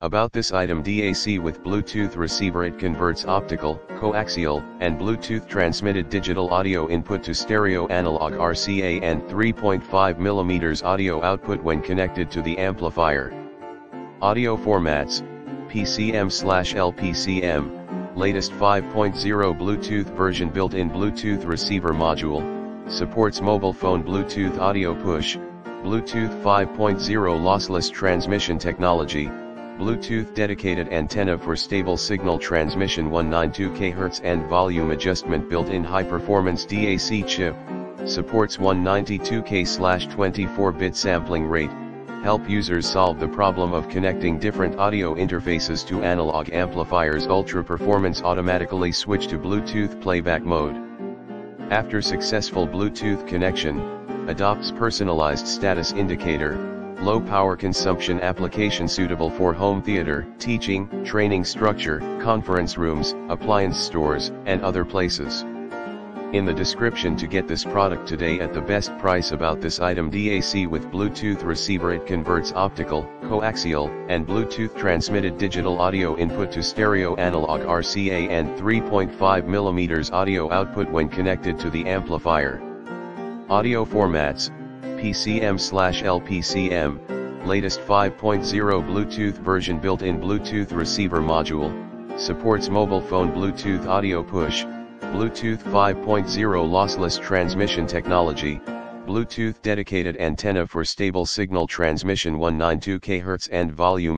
About this item: DAC with Bluetooth receiver. It converts optical, coaxial, and Bluetooth transmitted digital audio input to stereo analog RCA and 3.5 mm audio output when connected to the amplifier. Audio formats: PCM/LPCM, latest 5.0 Bluetooth version. Built-in Bluetooth receiver module, supports mobile phone Bluetooth audio push, Bluetooth 5.0 lossless transmission technology, Bluetooth dedicated antenna for stable signal transmission, 192 kHz and volume adjustment. Built-in high-performance DAC chip, supports 192K/24-bit sampling rate, help users solve the problem of connecting different audio interfaces to analog amplifiers. Ultra performance, automatically switch to Bluetooth playback mode. After successful Bluetooth connection, adopts personalized status indicator. Low power consumption application, suitable for home theater, teaching, training structure, conference rooms, appliance stores, and other places. In the description to get this product today at the best price. About this item: DAC with Bluetooth receiver. It converts optical, coaxial, and Bluetooth transmitted digital audio input to stereo analog RCA and 3.5 mm audio output when connected to the amplifier. Audio formats: PCM/LPCM, latest 5.0 Bluetooth version. Built-in Bluetooth receiver module, supports mobile phone Bluetooth audio push, Bluetooth 5.0 lossless transmission technology, Bluetooth dedicated antenna for stable signal transmission, 192 kHz and volume